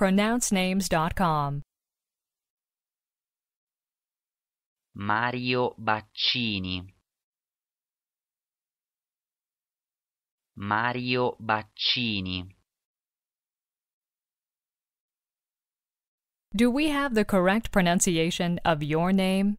PronounceNames.com. Mario Baccini. Mario Baccini. Do we have the correct pronunciation of your name?